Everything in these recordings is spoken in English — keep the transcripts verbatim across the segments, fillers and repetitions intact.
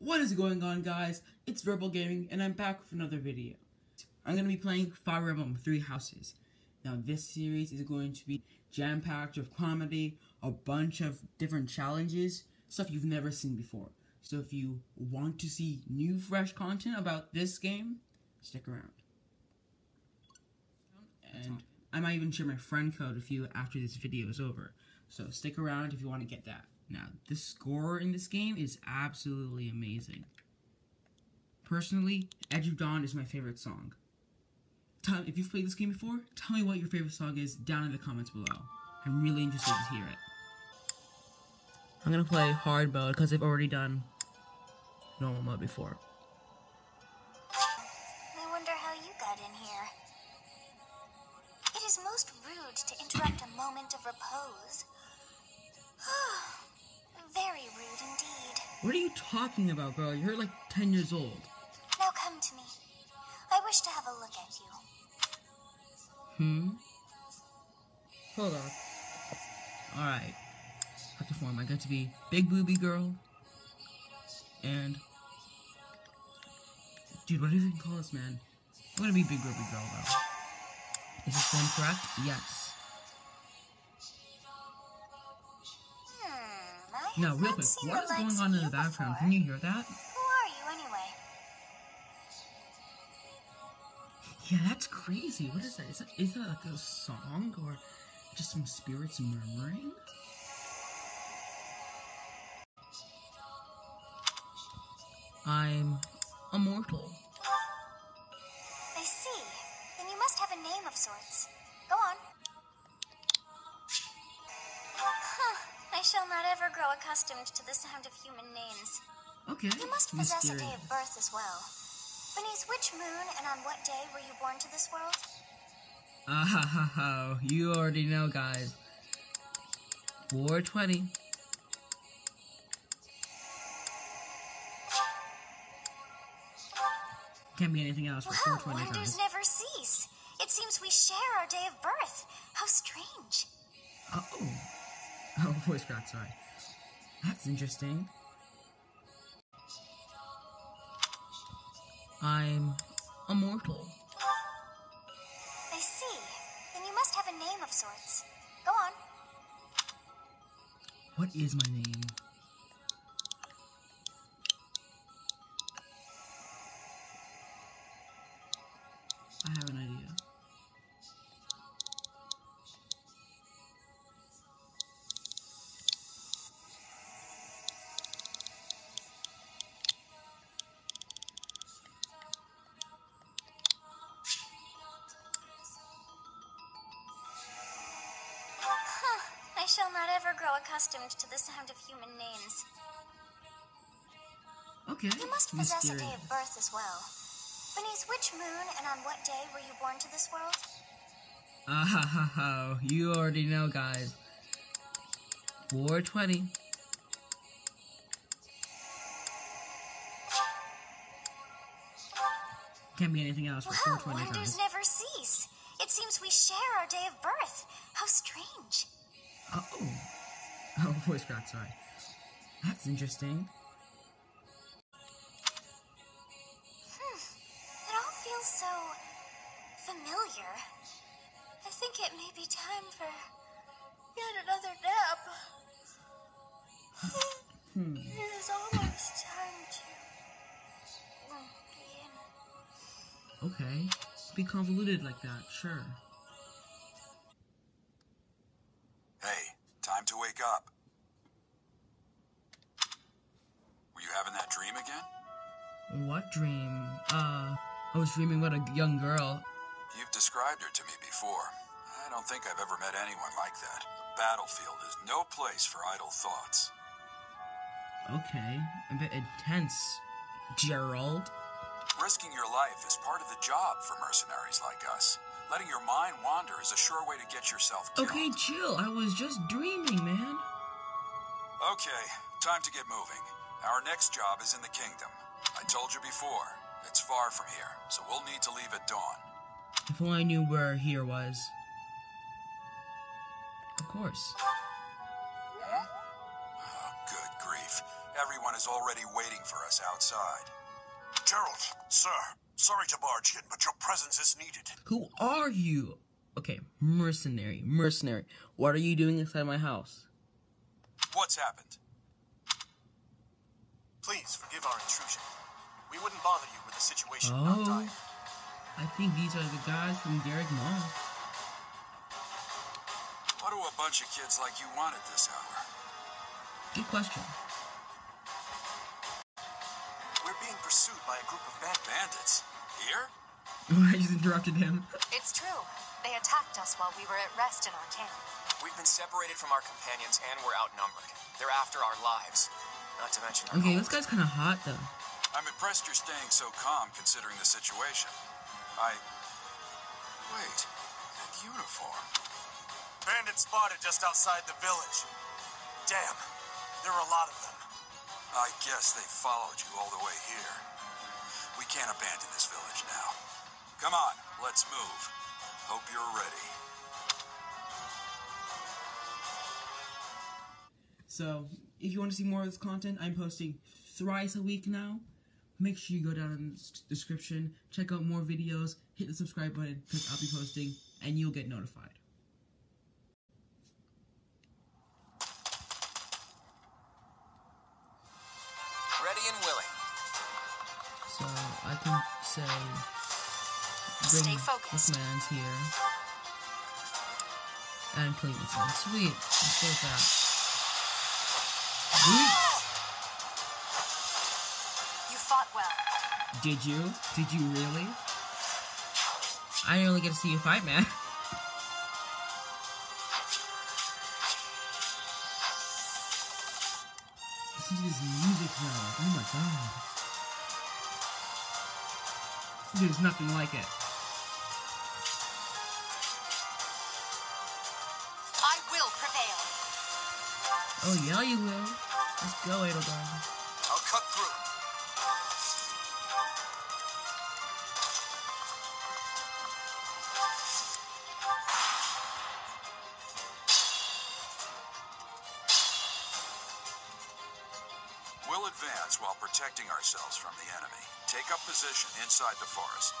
What is going on, guys? It's Verbal Gaming, and I'm back with another video. I'm going to be playing Fire Emblem Three Houses. Now, this series is going to be jam-packed with comedy, a bunch of different challenges, stuff you've never seen before. So if you want to see new, fresh content about this game, stick around. And I might even share my friend code with you after this video is over. So stick around if you want to get that. Now, the score in this game is absolutely amazing. Personally, Edge of Dawn is my favorite song. Tell, if you've played this game before, tell me what your favorite song is down in the comments below. I'm really interested to hear it. I'm gonna play hard mode because I've already done normal mode before. I wonder how you got in here. It is most rude to interrupt a moment of repose. Very rude indeed. What are you talking about, girl? You're like ten years old. Now come to me. I wish to have a look at you. Hmm? Hold up. Alright. Have to form. I got to be big booby girl. And... dude, what do you even call this, man? I'm gonna be big booby girl, though. Is this one correct? Yes. No, real quick, what is going on in the background? Can you hear that? Who are you, anyway? Yeah, that's crazy. What is that? Is that, is that like a song or just some spirits murmuring? I'm immortal. I see. Then you must have a name of sorts. Go on. I shall not ever grow accustomed to the sound of human names. Okay, you must possess mysterious. A day of birth as well. Beneath which moon and on what day were you born to this world? Ah ha ha ha, you already know, guys. four twenty. Can't be anything else but four twenty. Wow, wonders guys. Never cease. It seems we share our day of birth. How strange. Uh-oh. Oh, voice crack, sorry. That's interesting. I'm immortal. I see. Then you must have a name of sorts. Go on. What is my name? I have an idea. I shall not ever grow accustomed to the sound of human names. Okay. You must possess mysterious. A day of birth as well. Beneath which moon and on what day were you born to this world? Ah ha ha ha, you already know, guys. four twenty. Can't be anything else but wow, four twenty. Wonders guys. Never cease. It seems we share our day of birth. How strange. Uh oh. Oh, voice crack, sorry. That's interesting. Hmm. It all feels so familiar. I think it may be time for yet another nap. Hmm. It is almost time to begin. Okay. Be convoluted like that, sure. Up. Were you having that dream again? What dream? Uh, I was dreaming about a young girl. You've described her to me before. I don't think I've ever met anyone like that. The battlefield is no place for idle thoughts. Okay, a bit intense, Gerald. Risking your life is part of the job for mercenaries like us. Letting your mind wander is a sure way to get yourself killed. Okay, chill. I was just dreaming, man. Okay, time to get moving. Our next job is in the kingdom. I told you before, it's far from here, so we'll need to leave at dawn. If only I knew where here was. Of course. Oh, good grief. Everyone is already waiting for us outside. Gerald, sir, sorry to barge in, but your presence is needed. Who are you? Okay, mercenary, mercenary. What are you doing inside my house? What's happened? Please forgive our intrusion. We wouldn't bother you with a situation oh, not dying. I think these are the guys from Derek Mom. What do a bunch of kids like you want at this hour? Good question. We're being pursued by a group of bad bandits. Here? I just interrupted him. It's true. They attacked us while we were at rest in our camp. We've been separated from our companions and we're outnumbered. They're after our lives. Not to mention our Okay, homes. This guy's kind of hot, though. I'm impressed you're staying so calm considering the situation. I... Wait, that uniform. Bandit spotted just outside the village. Damn, there are a lot of them. I guess they followed you all the way here. We can't abandon this village now. Come on, let's move. Hope you're ready. So, if you want to see more of this content, I'm posting thrice a week now. Make sure you go down in the description, check out more videos, hit the subscribe button, because I'll be posting, and you'll get notified. Ready and willing. So, I can say... Stay focused. This man's here. And clean this one. Sweet. Let's go with that. Sweet. You fought well. Did you? Did you really? I didn't really get to see you fight, man. Listen to this music now. Oh my god. There's nothing like it. Oh, yeah, you will. Let's go, Edelgard. I'll cut through. We'll advance while protecting ourselves from the enemy. Take up position inside the forest.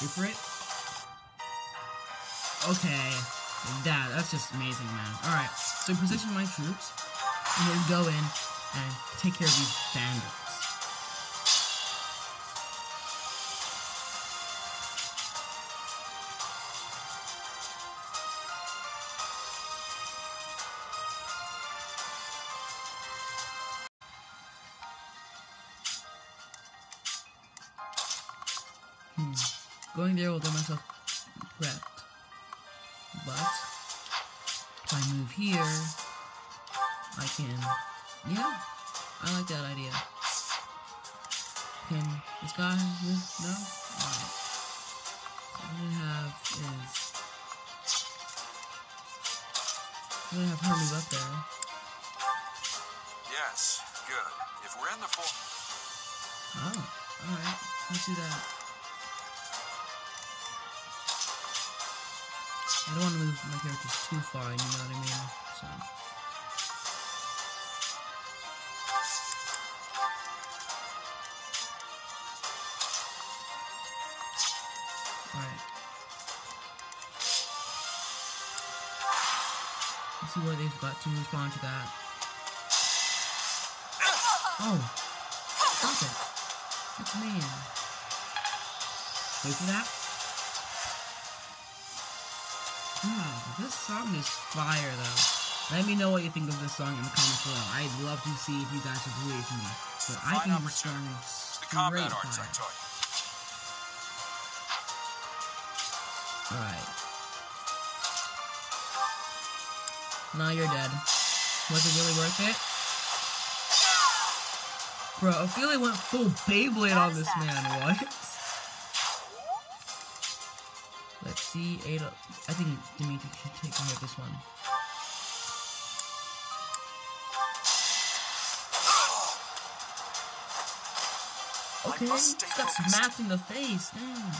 Different? Okay. That, that's just amazing, man. Alright, so position my troops, and then go in and take care of these bandits. Going there will get myself prepped, but if I move here, I can, yeah, I like that idea. Can this guy move? No? Alright. What I'm gonna have is, I'm gonna have her move up there. Yes, good. If we're in the full... Oh, alright, let's do that. I don't want to move my characters too far, you know what I mean? So. Alright. Let's see where they've got to respond to that. Oh! Stop it! That's mean. Wait for that. Hmm, this song is fire, though. Let me know what you think of this song in the comments below. I'd love to see if you guys agree with me. But I think this song is great fire. Alright. Now you're dead. Was it really worth it? Bro, Ophelia went full Beyblade on this man, what? Let's see, Ada. I think Dimitri should take care of this one. Okay, he got smacked in the face, damn.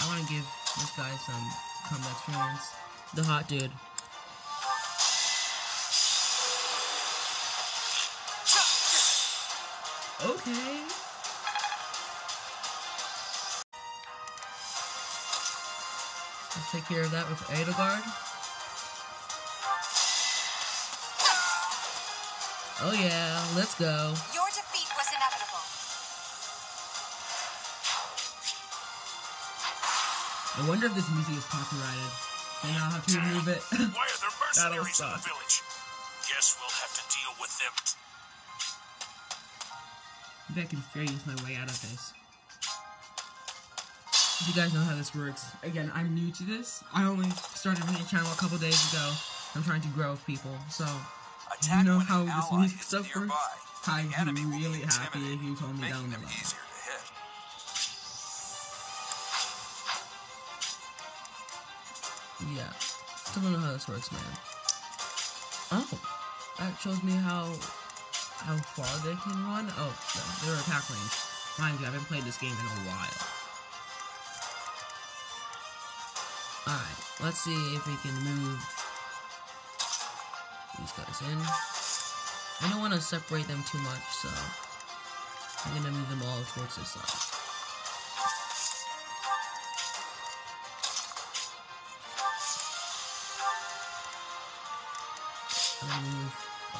I want to give this guy some combat experience. The hot dude. Okay. Let's take care of that with Edelgard. Oh yeah, let's go. Your defeat was inevitable. I wonder if this music is copyrighted. And I'll have to remove it. Why are there mercenaries in the village? Guess we'll have to deal with them. Maybe I can fair use my way out of this. If you guys know how this works. Again, I'm new to this. I only started my channel a couple days ago. I'm trying to grow with people, so if you know how this music stuff works, I'd be really happy if you told me down below. Yeah, I don't know how this works, man. Oh, that shows me how how far they can run. Oh, no, they're attack range. Mind you, I haven't played this game in a while. Alright, let's see if we can move these guys in. I don't want to separate them too much, so I'm going to move them all towards this side.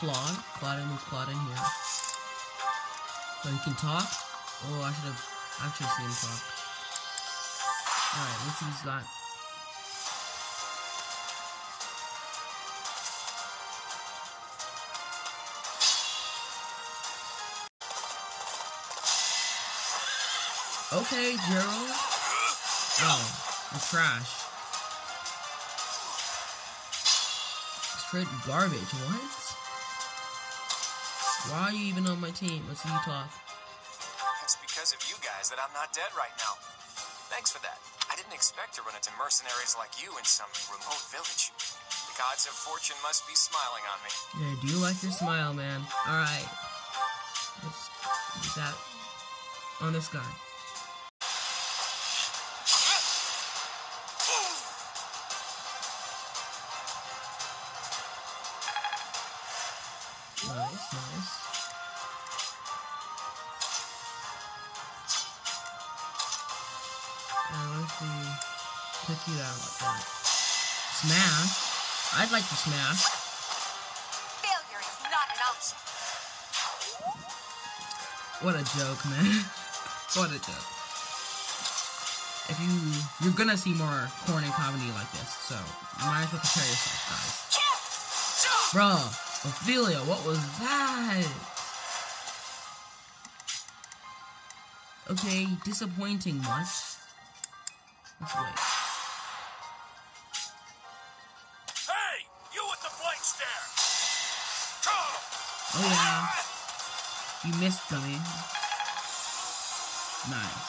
Claude, Claude, I moved Claude in here. So he can talk. Oh, I should have actually seen him talk. Alright, let's see what he's got. Okay, Gerald. Oh, the trash. Straight garbage, what? Why are you even on my team? Let's see you talk. It's because of you guys that I'm not dead right now. Thanks for that. I didn't expect to run into mercenaries like you in some remote village. The gods of fortune must be smiling on me. Yeah, I do like your smile, man. Alright. Let's use that on this guy. Nice, nice. And let's see. Pick you out like that. Smash? I'd like to smash. Failure is not an option. What a joke, man. What a joke. If you you're gonna see more corny comedy like this, so you might as well prepare yourself, guys. Bro. Ophelia, what was that? Okay, disappointing much. Let's wait. Hey, you with the blank stare! Oh yeah, you missed, dummy. Nice.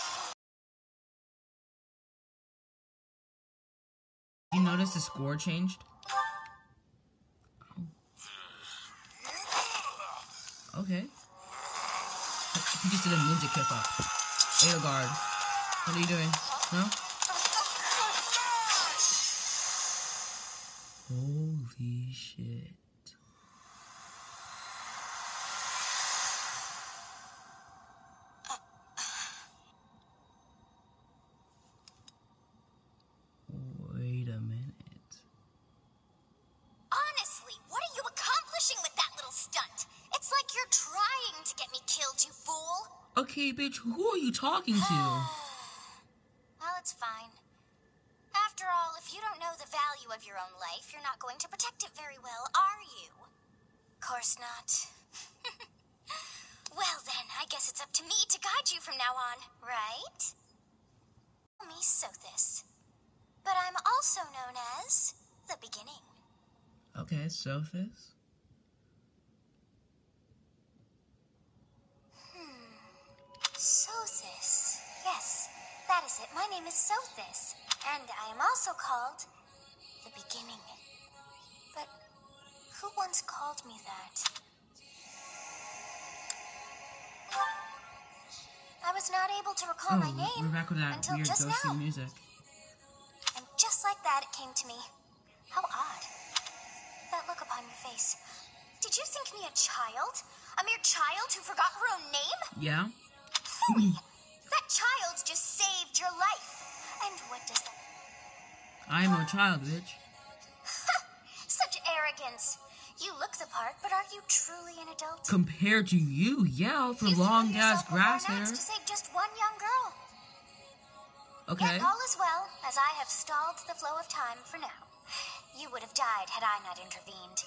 You notice the score changed? Okay. He just did a ninja kick up. Edelgard, what are you doing? No? Holy shit. Wait a minute. Honestly, what are you accomplishing with that little stunt? It's like you're trying to get me killed, you fool. Okay, bitch, who are you talking to? Well, it's fine. After all, if you don't know the value of your own life, you're not going to protect it very well, are you? Of course not. Well then, I guess it's up to me to guide you from now on, right? Call me Sothis. But I'm also known as the beginning. Okay, Sothis. Hmm. Sothis. Yes, that is it. My name is Sothis, and I am also called the beginning. But who once called me that? I was not able to recall oh, my name we're back with that until weird just now. Music. And just like that, it came to me. How odd. That look upon your face. Did you think me a child? A mere child who forgot her own name? Yeah. Phooey! That child just saved your life. And what does that... I'm a child, bitch. Such arrogance. You look the part, but are you truly an adult? Compared to you, yeah, with the long-ass grass hair. To save just one young girl. Okay. Yet all is well, as I have stalled the flow of time for now. You would have died had I not intervened.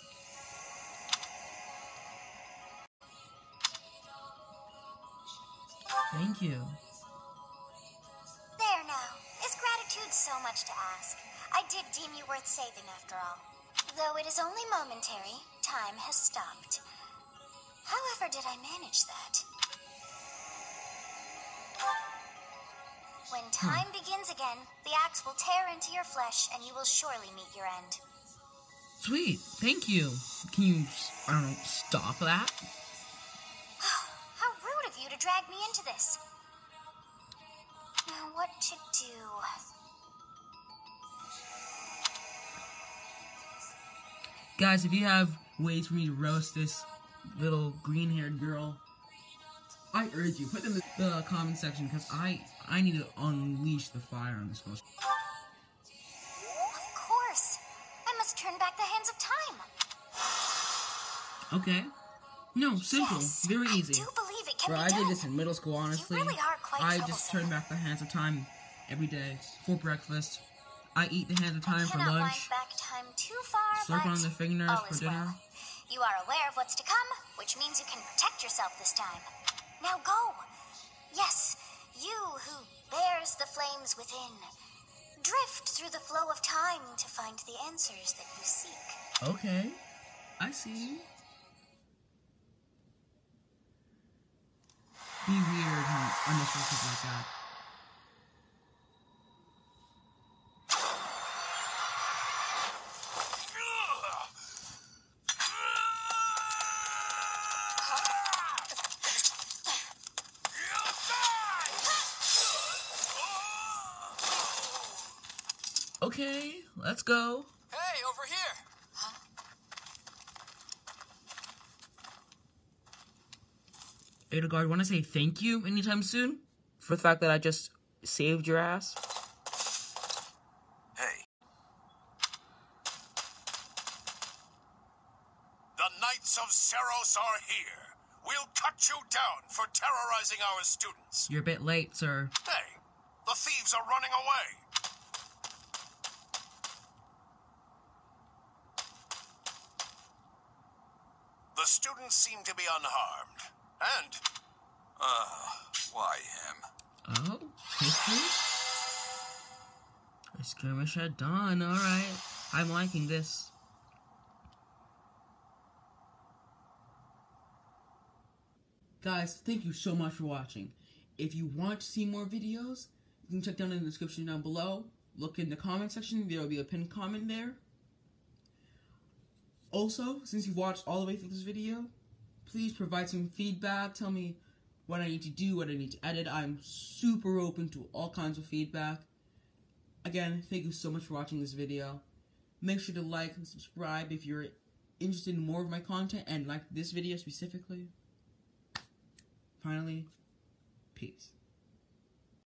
Thank you. There now. Is gratitude so much to ask? I did deem you worth saving after all. Though it is only momentary, time has stopped. However did I manage that? When time hmm. begins again, the axe will tear into your flesh, and you will surely meet your end. Sweet, thank you. Can you, I don't know, stop that? How rude of you to drag me into this. Now what to do? Guys, if you have ways for me to roast this little green-haired girl, I urge you, put them in the comment section, because I, I need to unleash the fire on this girl. Of course. I must turn back the hands of time. Okay. No, simple. Yes, very easy. I do believe it can Bro, be I done. did this in middle school, honestly. You really are quite I just turn back the hands of time every day for breakfast. I eat the hands of time for lunch. Back time too far, slurp on the fingernails for dinner. Well. You are aware of what's to come, which means you can protect yourself this time. Now go. Yes, you who bears the flames within. Drift through the flow of time to find the answers that you seek. Okay, I see. Be weird, huh? Unnecessary like that. Okay, let's go. Hey, over here. Huh? Edelgard, want to say thank you anytime soon for the fact that I just saved your ass? Hey. The Knights of Seiros are here. We'll cut you down for terrorizing our students. You're a bit late, sir. Hey, the thieves are running away. The students seem to be unharmed, and, uh, why him? Oh, history? A skirmish at dawn, alright. I'm liking this. Guys, thank you so much for watching. If you want to see more videos, you can check down in the description down below. Look in the comment section, there will be a pinned comment there. Also, since you've watched all the way through this video, please provide some feedback. Tell me what I need to do, what I need to edit. I'm super open to all kinds of feedback. Again, thank you so much for watching this video. Make sure to like and subscribe if you're interested in more of my content and like this video specifically. Finally, peace.